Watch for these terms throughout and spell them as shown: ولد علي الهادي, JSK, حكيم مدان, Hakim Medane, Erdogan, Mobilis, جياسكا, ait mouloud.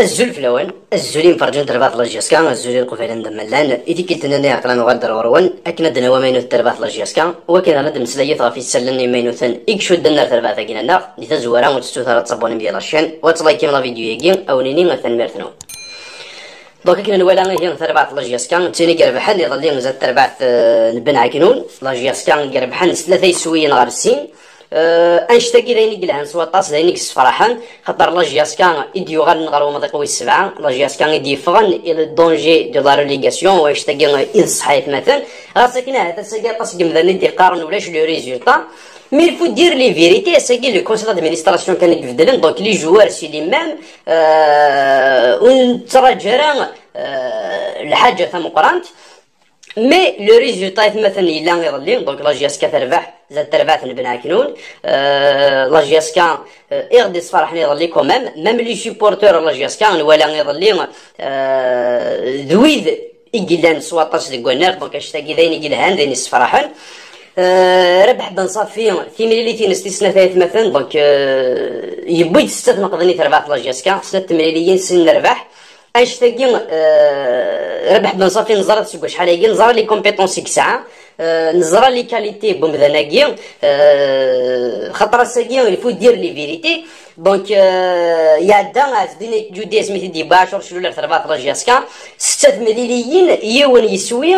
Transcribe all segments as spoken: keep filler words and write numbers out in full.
الزول في الاول الزول ينفرجوا دربات لاجيسكا الزول يلقوا فعلا دملان ايدي كيلتنا ني عطران وغاد درورون اكنا دنا وماينو دربات لاجيسكا وكنا رد مسليه غافي سلني ماينو ثان اكشو دنا دربات كينا لي تزورا وتستو ثلاثه تصبوني ديال الشان وتلايكي لا فيديو يجي او نيني مثلا مرتنو دوكا كنا نوالا هي دربات لاجيسكا تاني كربحان اللي ضلي مزال دربات نبن عكنون لاجيسكا كربحان ثلاثه يسويين غير السين انشتاكي داينيك العن سوا طاس داينيك السفرحان خاطر لا جياسكا يديو غنغرو مضيقوي السبعه لا جياسكا يدي فغن الى دونجي دو لا ريليغاسيون واشتاكي اذ صحيت مثلا راسكنا هذا ساكي طاس قمداني دي قارن ولاش لو ريزولطا مي فو دير لي فيريتي ساكي لو كونسيل دادمينستراسيون كان يفدلن دونك لي جوار سي لي مام اون تراجرا الحاجه ثم قرانت مي لو ريزولطا مثلا الا غيضلي دونك لا جياسكا تربح زاد تربعت بن عكنون لا جياسكا اغدي صفرحني يضلي كومام ميم لي سيبورتور لا جياسكا ولا يضلي ذويد اكيلان سواطاش ديال كونار دونك اشتاكي داين كيلهان داين الصفرحان ربح بن صافي ثمانين استثناء ثلاث مثلا دونك يبغي يستثنى قضني تربعت لا جياسكا ثمانين سن نربح اشتاكي ربح بن صافي نزرات سكو شحال هي نزار لي كومبيتونسي كساعه نزرى لي كاليتي بومداناكي خاطر ساكي الفو دير لي فيريتي دونك يعدا ديني جودي سميتي دي باشور شلول ثربات لا جياسكا ستة مليليين يون يسوي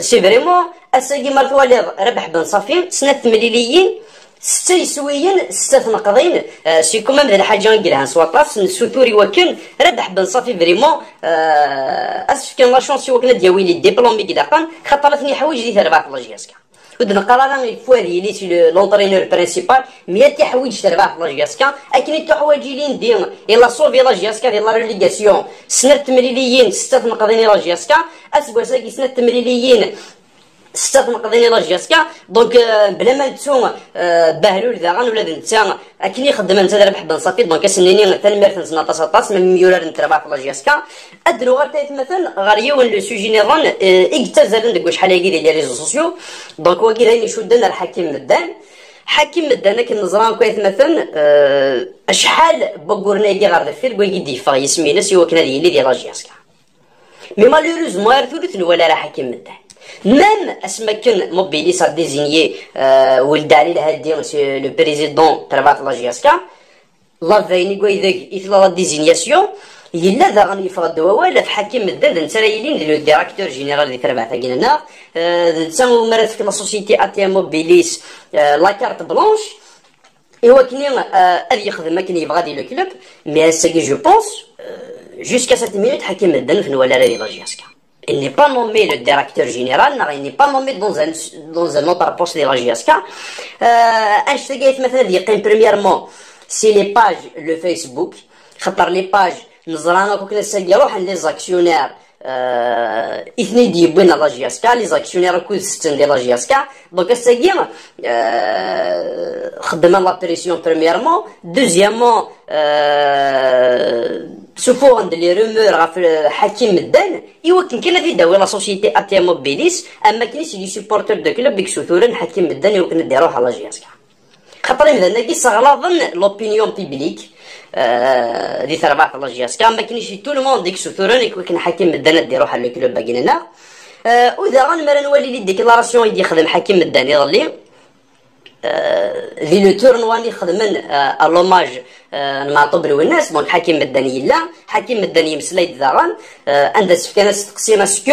سي فريمون اساكي مارتوالي ربح بن صافي ستة مليليين ستة يسويين ستة نقضين سي كومام هاد الحاجه نقلها سواطاس نسوتوري وكن ربح بن صافي فريمون اسف كان لا شونس وكنا دياوي لي ديبلومي كداقان خاطر ثني حوايج اللي تربح لا جياسكا ودنا قرارا الفوالي لي سي لونترينور برينسيبال مية تاع حوايج تربح لا جياسكا اكني تاع حوايج اللي ندير يلا سوفي لا جياسكا ديال لا ريليغاسيون سنه تمليليين ستة نقضين لا جياسكا اسكو ساكي سنه تمليليين ستة نقضيني لا جياسكا دونك بلا ما نتسوم باهلول ذاغان ولا نتا اكني خدمه نتا ربح بن صافي دونك اسنيني حتى الميرث نتاع طاس من يولار نتربع في لا جياسكا ادلو غير تايت مثلا غير يون لو سوجي نيرون اكتزلن ديك شحال هي ديال لي ريزو سوسيو دونك هو كي هاني شدنا الحكيم مدان حكيم مدان كنزران كويت مثلا شحال بوغورنا كي غير دفير كي ديفا يسمينا سي وكنا ديال لا جياسكا مي مالوريزمون غير ثلث ولا راه حكيم مدان ميم اسمكن موبيليس ا ديزينيي ولد علي الهادي لو بريزيدون تربات لا جياسكا لا فيني كوي ذاك لا ديزينياسيون يلا ذا غادي يفرض ولا في حكيم مداد انت راه يلي لو ديراكتور جينيرال ديال تربات كايننا انت مرات في لا سوسيتي اتيا موبيليس لا كارت بلونش هو كني غادي يخدم كني يبغى دي لو كلوب مي ساكي جو بونس جوسكا سات مينوت حكيم مداد في ولا لا جياسكا Il n'est pas nommé le directeur général, il n'est pas nommé dans un, dans un autre poste de la J S K. Euh, premièrement, c'est les pages, le Facebook. Les pages, nous allons les actionnaires. اثنين ديبوين على جياسكا لي زاكسيونير كود ستين ديال جياسكا دونك الساكي خدمنا لا بريسيون بريميرمون دوزيامون سوفور د لي رومور غاف حكيم مدان يوكن كاين في داوي لا سوسيتي اتي موبيليس اما كاينش لي سوبورتور دو كلوب بيك سوثورن حكيم مدان يوكن ديروه على جياسكا خاطر مدان كي صغلاضن لوبينيون بيبليك دي تربع في لا جياسكا ما كاينش تو لو موند ديك سوتوراني كون حكيم مدان دي روحها لو كلوب باقيين هنا وذا غنمر نولي لي ديكلاراسيون يدي يخدم حكيم مدان يضلي لي لو تورنوا اللي خدمن الوماج المعطوب للناس دونك حكيم مدان يلا حكيم مدان يمسلي ذا غن عند سفكانه تقسيمه سكو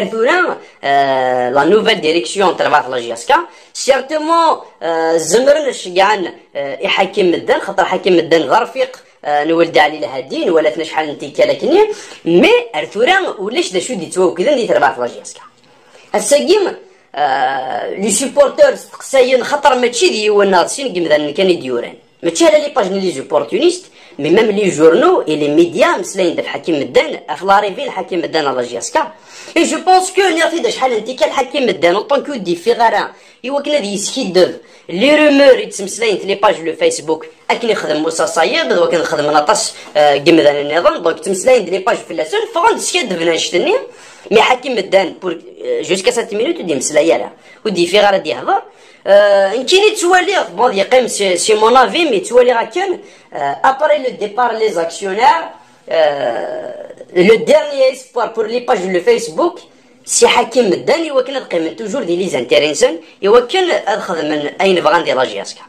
Erdogan, euh, la nouvelle direction تبع la جي إس كي certainement زمرنا شقعان يحكم مدان خاطر حكيم مدان غير رفيق نولد علي الهادي ولا تنا شحال انت كلاكني مي Erdogan ولاش دا شو ديتو كذا اللي تبع la جي إس كي الساكيم لي سيبورتور تقساين خاطر ماشي ديالنا سين كيما كان ديوران ماشي على لي باج لي زوبورتونيست مي ميم لي جورنو اي لي ميديا مسلاين د حكيم مدان في لاريفي حكيم مدان على جي اس كي اي جو بونس كو ني رفيد شحال انت كان حكيم مدان اون طون كو دي في غارا يوكن هذا يسكيدوف لي رومور يتمسلاين في لي باج لو فيسبوك اكن يخدم موسى صايب دوك نخدم نطاش قمدان النظام دونك تمسلاين لي باج في لاسول فغن سكيدوف نشتني مي حكيم مدان بور جوسكا سات مينوت دي مسلاياله ودي في غارا دي هضر نكيني تواليغ بون يقيم سي مون افي مي تواليغ كان ابري لو ديبار لي زاكسيونير لو ديرني اسبوار بور لي باج لو فيسبوك سي حكيم مدان يوكن القيمه توجور دي لي زانتيرينسون يوكن نخدم اين بغا ندير جياسكا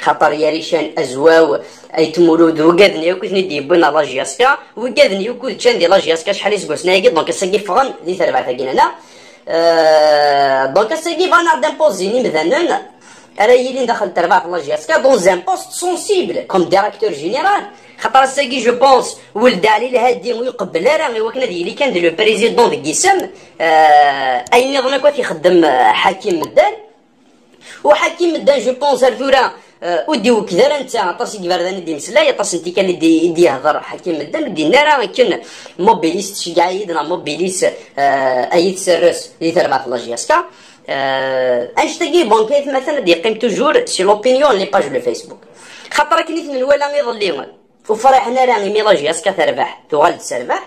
خاطر يا ريشان ازواو ايت مولود وكادني وكني ديبنا لا جياسكا وكادني وكل كان دي لا جياسكا شحال يسقسنا يقد دونك ساكي فغن لي تربع تاكين هنا دونك ساكي فانا ديمبوزيني مثلا انا يلي دخل تربع في لا جياسكا دون ان بوست سونسيبل كوم ديريكتور جينيرال خاطر ساكي جو بونس ولد علي الهادي ويقبل راه وكنا اللي كان لو بريزيدون ديك يسم اي نظنك تيخدم حكيم مدان وحكيم مدان جو بونس الفورا ودي وكذا انت عطاش كبردان دي مسلاي عطاش انت كان دي دي هضر حكيم مدان دينا راه كان موبيليس شي قايد راه موبيليس اي تسرس اللي تربع في لا جياسكا اشتاقي بونكيت مثلا يقيم توجور سي لوبينيون لي باج لو فيسبوك خاطر كنيت من ولا يضلي وفرحنا راني مي لا جياسكا تربح تغلد تربح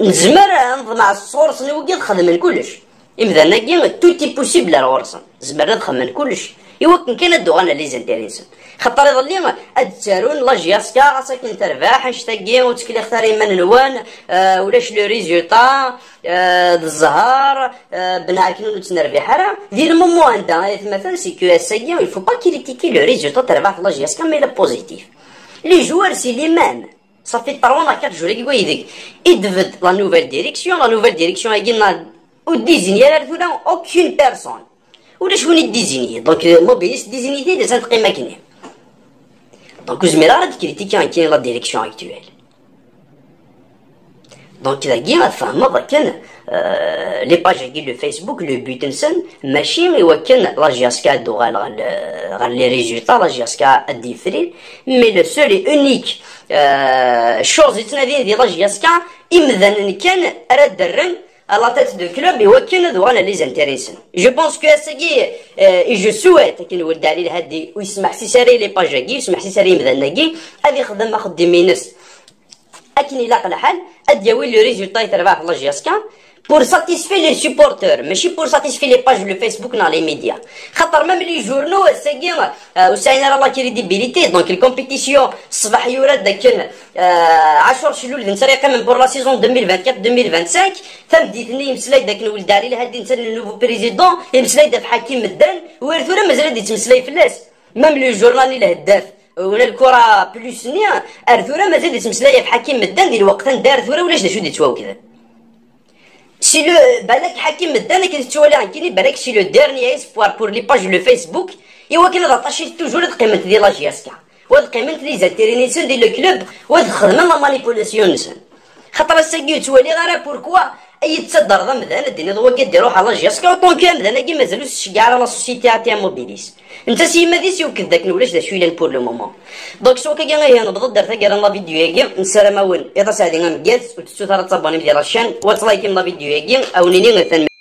نزمر نظن على السورس نوكي نخدم من كلش إمذانا كي توتي بوسيبل الغرس زمرنا نخدم من كلش يوكن كان الدوغان لي زانتيريسون خاطر يظلي هاد التارون لا جياسكا راسك تربح هاشتاكي وتكلي اختاري من نوان ولاش لو ريزولطا الزهر بنعرف كنو تنربح راه دير مومو انت مثلا سي كيو اس اي ويفو با كريتيكي لو ريزولطا تربح لا جياسكا مي لا بوزيتيف لي جوار سي لي مان صافي طرونا كات جوار كي ويديك يدفد لا نوفيل ديريكسيون لا نوفيل ديريكسيون اينا وديزيني على الفلان اوكين بيرسون ولا شكون يديزيني دونك موبيليس ديزينيتي دي زاد قيمه كني دونك زميرا راه كريتيكي كاين لا ديريكسيون اكتويل دونك اذا كي فهمنا بركان لي باج كي لو فيسبوك لو بوت نسن ماشي يوكن لا جياسكا دوغال غال لي ريزولطا لا جياسكا ديفري مي لو سول اي اونيك شوز يتنادي دي لا جياسكا امذان كان راه درن لا تيت دو كلوب يوكن دوغال لي زانتيريسون جو بونس كو اسكي اي جو سويت كي نولد علي لهادي ويسمح سي ساري لي باج كي يسمح سي ساري امذان كي هذه خدم خدمي ناس لكن يلاقى الحل ادياوي لو ريزولطا يتربح في لا جياسكا بور ساتيسفي لي سوبورتور ماشي بور ساتيسفي لي باج لو فيسبوك نا لي ميديا خاطر ميم لي جورنو ساكي وساين راه لا كريديبيليتي دونك الكومبيتيسيون الصباح يورد داك عشر شلول نسريق من بور لا سيزون ألفين وأربعة ألفين وخمسة تمديتني مسلاي داك الولد علي لهادي نتا نوفو بريزيدون مسلاي داك حكيم مدان ويرثونا مازال دي تمسلاي فلاس ميم لو جورنالي الهداف ولا الكره بلوس نيا ارثوره مازال يتمسلايا بحكيم مدان ديال الوقت دار ثوره ولاش دا شو دي تواو كذا سي لو بالك حكيم مدان كيتوالى كيني بالك سي لو ديرني اسبوار بور لي باج لو فيسبوك ايوا كاين طاطاشي توجور القيمه ديال لا جياسكا وهاد القيمه لي زانتيرينيسيون ديال لو كلوب وهاد الخدمه لا مانيبولاسيون نسن خاطر الساكي توالي غير بوركوا اي تصدر ضم مدان ديني ضوا كدير روح على جياسكا طون كان مدان كي مازالو الشكاع على لا سوسيتي تاع موبيليس انت سي ما ديسيو كذاك ولاش دا شويه بور لو مومون دونك شوكا كي غير نبغي ندير تاع لا فيديو كي نسلام اول اذا ساعدين غنجلس وتسو ترى تصابوني ديال لاشين وتلايكي لا فيديو كي او نيني